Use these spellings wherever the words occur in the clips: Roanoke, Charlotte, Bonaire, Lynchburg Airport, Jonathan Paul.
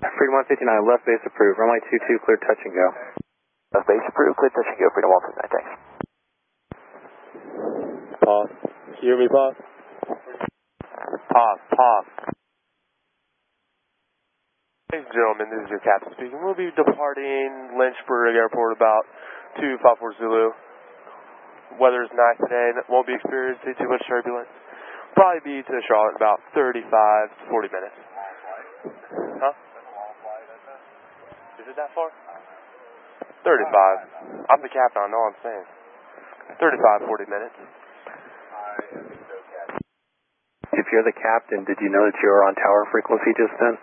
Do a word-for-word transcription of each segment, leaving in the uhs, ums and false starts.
Freedom one fifty-nine, left base approved. Runway two two, clear touch and go. Left base approved, clear touch and go. Freedom one fifty-nine, thanks. Pause. Can you hear me, pause? Pause, pause. Ladies and gentlemen, this is your captain speaking. We'll be departing Lynchburg Airport about two five four Zulu. Weather is nice today and it won't be experiencing too much turbulence. Probably be to Charlotte in about thirty-five to forty minutes. Huh? Is it that far? thirty-five. I'm the captain, I know what I'm saying. thirty-five, forty minutes. If you're the captain, did you know that you were on tower frequency just then?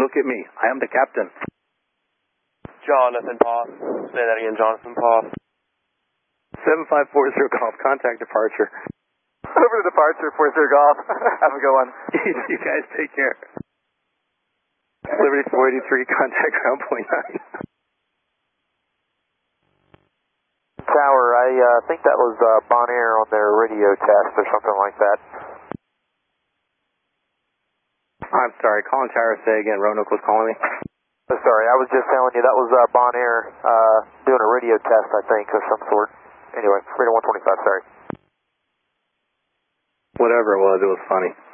Look at me. I am the captain. Jonathan Paul. Say that again, Jonathan Paul. seven five four zero Golf, contact departure. Over to departure, four zero Golf. Have a good one. You guys take care. Liberty four eighty-three, contact ground point nine. Tower, I uh, think that was uh, Bonaire on their radio test or something like that. I'm sorry, Colin Tower, say again, Roanoke was calling me. Oh, sorry, I was just telling you that was uh, Bonaire uh, doing a radio test, I think, of some sort. Anyway, Freedom one twenty-five, sorry. Whatever it was, it was funny.